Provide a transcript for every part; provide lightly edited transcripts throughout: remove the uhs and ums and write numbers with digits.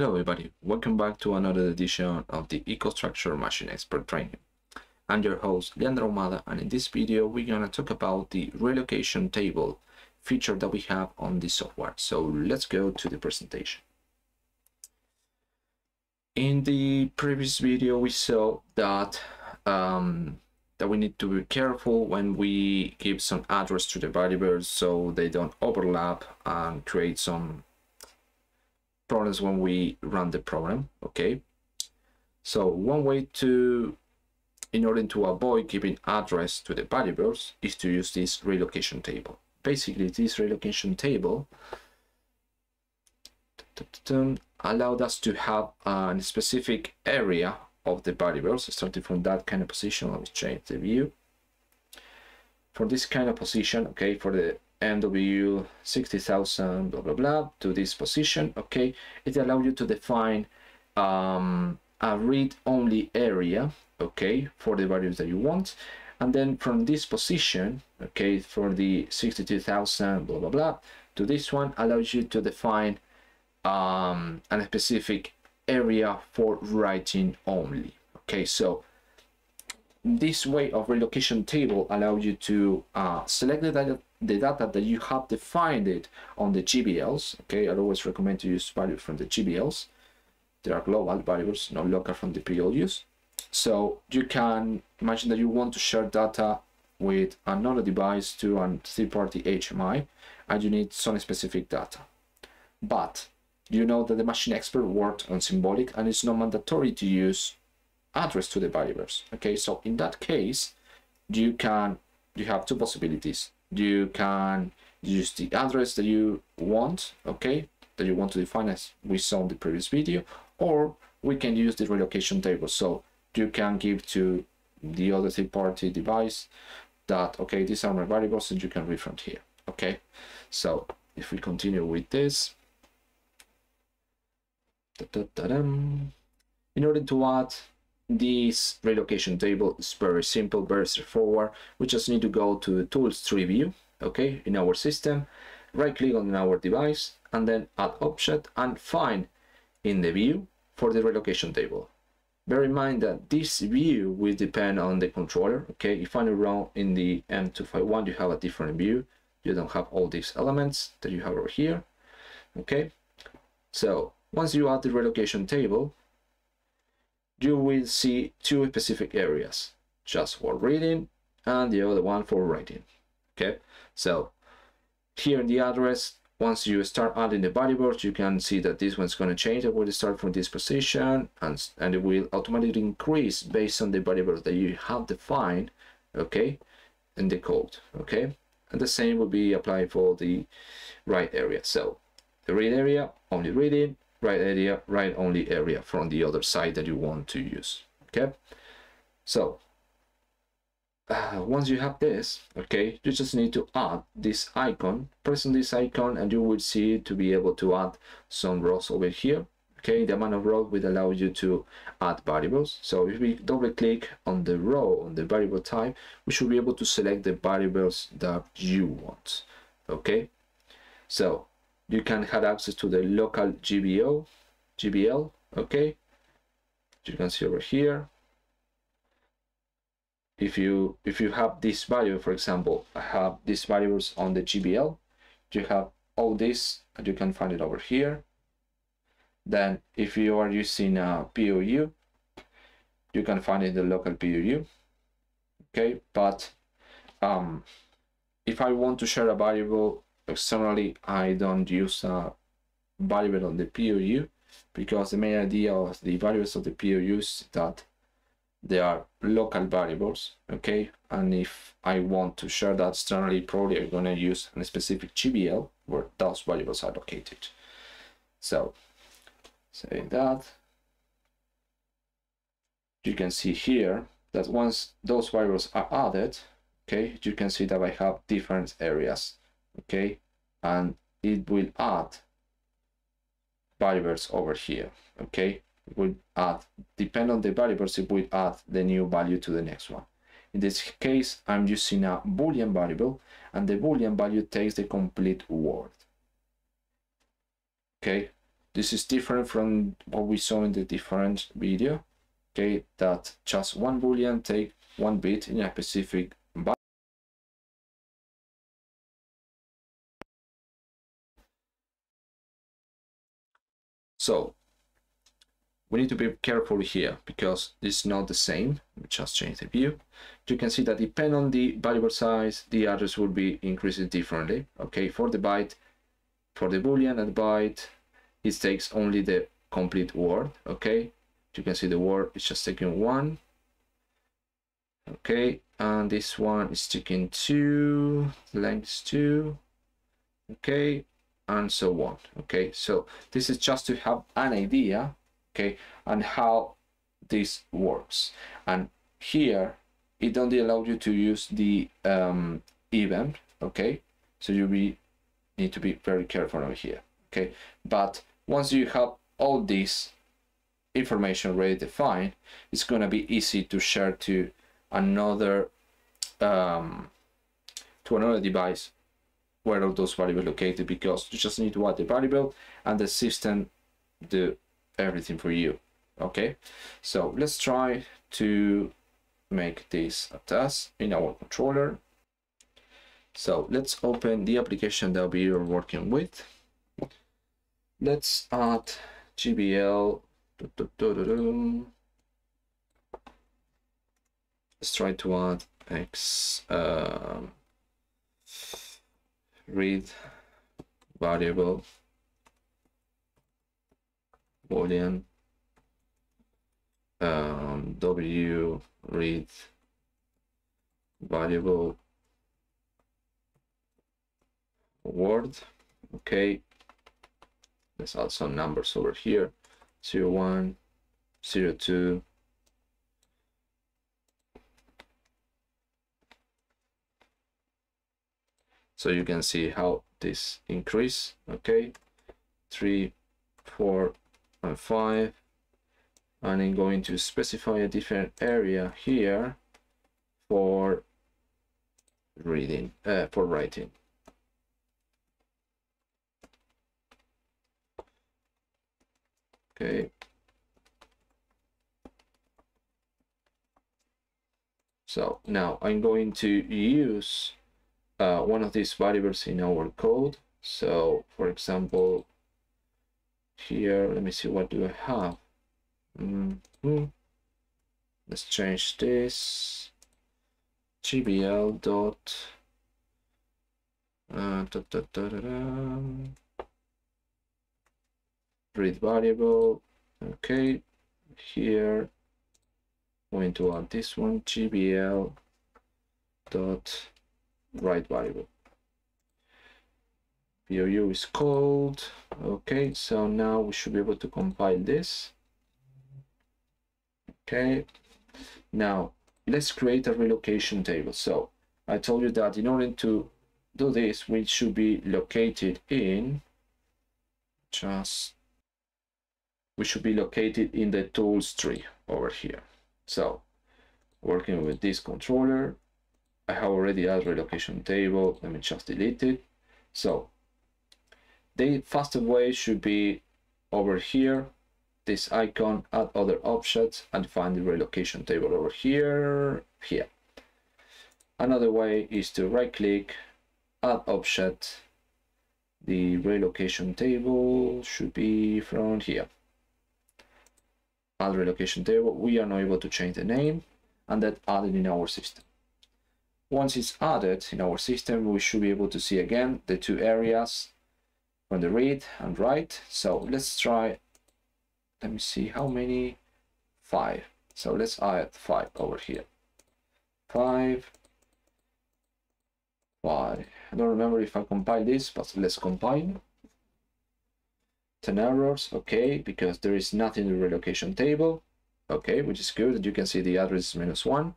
Hello everybody, welcome back to another edition of the EcoStruxure Machine Expert training. I'm your host Leandro Mada, and in this video we're going to talk about the relocation table feature that we have on this software. So let's go to the presentation. In the previous video we saw that we need to be careful when we give some address to the variables so they don't overlap and create some problems when we run the program. Okay, so one way to in order to avoid giving address to the variables is to use this relocation table. Basically this relocation table allowed us to have a specific area of the variables starting from that kind of position. Let me change the view for this kind of position. Okay, for the MW 60,000 blah blah blah to this position. Okay, it allows you to define a read-only area, okay, for the values that you want, and then from this position, okay, for the 62,000 blah blah blah to this one, allows you to define a specific area for writing only. Okay, so this way of relocation table allows you to select the data that you have defined it on the GBLs. Okay, I always recommend to use values from the GBLs. There are global variables, not local from the PLUs. So you can imagine that you want to share data with another device to a third-party HMI, and you need some specific data. But you know that the machine expert worked on symbolic, and it's not mandatory to use address to the variables. Okay, so in that case, you have two possibilities. You can use the address that you want, okay, that you want to define as we saw in the previous video, or we can use the relocation table. So you can give to the other third-party device that, okay, these are my variables and you can read from here. Okay, so if we continue with this, in order to add this relocation table, is very simple, very straightforward. We just need to go to the tools tree view, okay, in our system, right click on our device and then add object and find in the view for the relocation table. Bear in mind that this view will depend on the controller. Okay, if I'm wrong, in the M251 you have a different view, you don't have all these elements that you have over here. Okay, so once you add the relocation table, you will see two specific areas, just for reading and the other one for writing. Okay, so here in the address, once you start adding the variables, you can see that this one's going to change. It will start from this position and it will automatically increase based on the variables that you have defined, okay, in the code. Okay, and the same will be applied for the write area. So the read area, only reading, right area, right only area from the other side that you want to use. Okay, so once you have this, okay, you just need to add this icon, press on this icon, and you will see to be able to add some rows over here. Okay, the amount of row will allow you to add variables. So if we double click on the row, on the variable type, we should be able to select the variables that you want. Okay, so you can have access to the local GBL, okay, you can see over here. If you have this value, for example, I have these values on the GBL, you have all this and you can find it over here. Then if you are using a POU, you can find it in the local POU. Okay, but if I want to share a variable externally, I don't use a variable on the POU, because the main idea of the values of the POU is that they are local variables, okay, and if I want to share that externally, probably I'm going to use a specific GBL where those variables are located. So say that you can see here that once those variables are added, okay, you can see that I have different areas. Okay, and it will add variables over here. Okay, it will add, depend on the variables, it will add the new value to the next one. In this case, I'm using a Boolean variable, and the Boolean value takes the complete word. Okay, This is different from what we saw in the different video, okay, that just one boolean take one bit in a specific byte. So we need to be careful here because this is not the same. We just change the view. You can see that depending on the variable size, the address will be increasing differently. Okay, for the byte, for the boolean and byte, it takes only the complete word. Okay, you can see the word is just taking one. Okay, and this one is taking two, length is two. Okay, and so on. Okay, so this is just to have an idea, okay, and how this works. And here it only allows you to use the event, okay, so you need to be very careful over here, okay. But once you have all this information ready defined, it's going to be easy to share to another device where all those variables located, because you just need to add the variable and the system do everything for you. Okay, so let's try to make this a task in our controller. So let's open the application that we are working with. Let's add GBL. Let's try to add X read variable boolean W read variable word. Okay, let's add some numbers over here, 01, 02. So you can see how this increase, okay, 3, 4, and 5, and I'm going to specify a different area here for reading, for writing. Okay, so now I'm going to use one of these variables in our code. So for example here, let me see, what do I have? Let's change this GBL dot read variable. Okay, here I'm going to add this one, GBL dot write variable. POU is called. Okay, so now we should be able to compile this. Okay, now let's create a relocation table. So I told you that in order to do this, we should be located in the tools tree over here. So working with this controller, I have already added relocation table. Let me just delete it. So the fastest way should be over here, this icon, add other objects, and find the relocation table over here. Another way is to right click, add object. The relocation table should be from here. Add relocation table. We are not able to change the name, and that added in our system. Once it's added in our system, we should be able to see again the two areas from the read and write. So let's try, let me see how many, 5. So let's add 5 over here. 5, 5. I don't remember if I compiled this, but let's compile. 10 errors, okay, because there is nothing in the relocation table, okay, which is good. You can see the address is -1.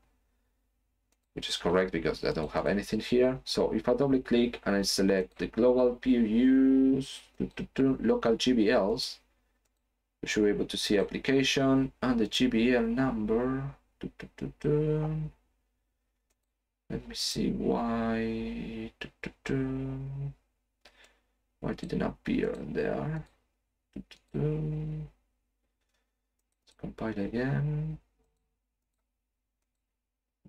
Which is correct because I don't have anything here. So if I double click and I select the global PUs, local GBLs, we should be able to see application and the GBL number. Let me see why didn't appear there. Let's compile again.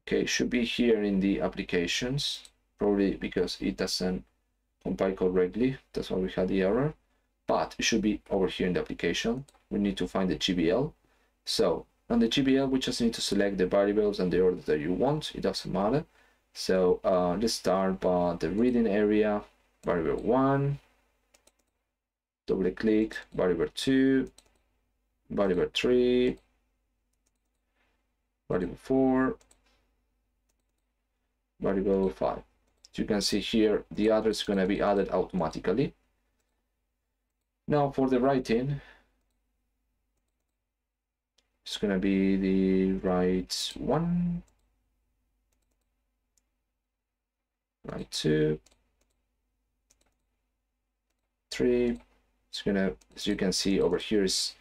Okay, should be here in the applications, probably because it doesn't compile correctly. That's why we had the error, but it should be over here in the application. We need to find the GBL. So on the GBL, we just need to select the variables and the order that you want. It doesn't matter. So let's start by the reading area, variable 1, double click, variable 2, variable 3, variable 4, variable 5. So you can see here the address is going to be added automatically. Now for the writing, it's going to be the write 1, write 2, 3. It's going to, as you can see over here, is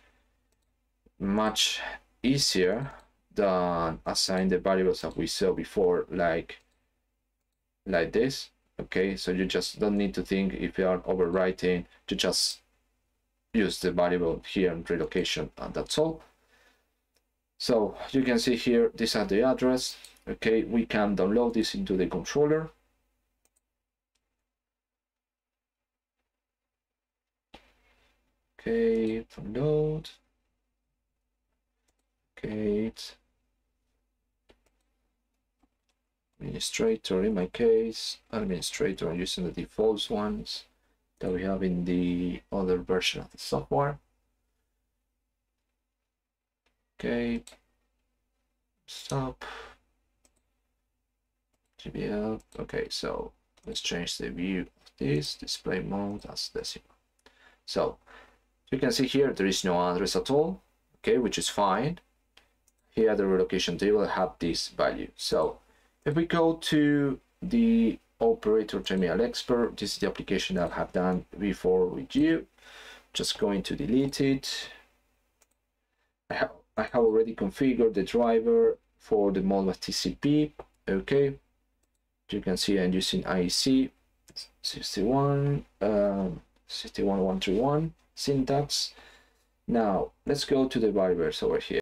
much easier than assign the variables that we saw before, like this. Okay, so you just don't need to think if you are overwriting, you just use the variable here and relocation, and that's all. So you can see here, these are the address. Okay, we can download this into the controller. Okay, download. Okay, it's administrator, in my case, administrator using the default ones that we have in the other version of the software. Okay, stop, GBL. Okay, so let's change the view of this display mode as decimal. So you can see here there is no address at all, okay, which is fine. Here the relocation table have this value. So if we go to the operator terminal expert, this is the application I have done before with you. Just going to delete it. I have already configured the driver for the Modbus TCP. Okay, you can see I'm using IEC 61131 syntax. Now let's go to the drivers over here.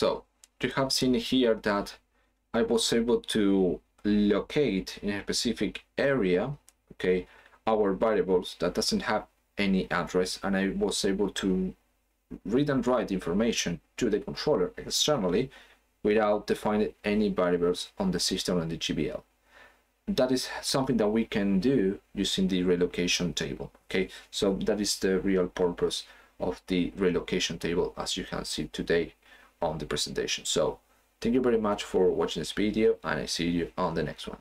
So you have seen here that I was able to locate in a specific area, okay, our variables that doesn't have any address, and I was able to read and write information to the controller externally without defining any variables on the system and the GBL. That is something that we can do using the relocation table, okay? So that is the real purpose of the relocation table, as you can see today on the presentation. So thank you very much for watching this video, and I see you on the next one.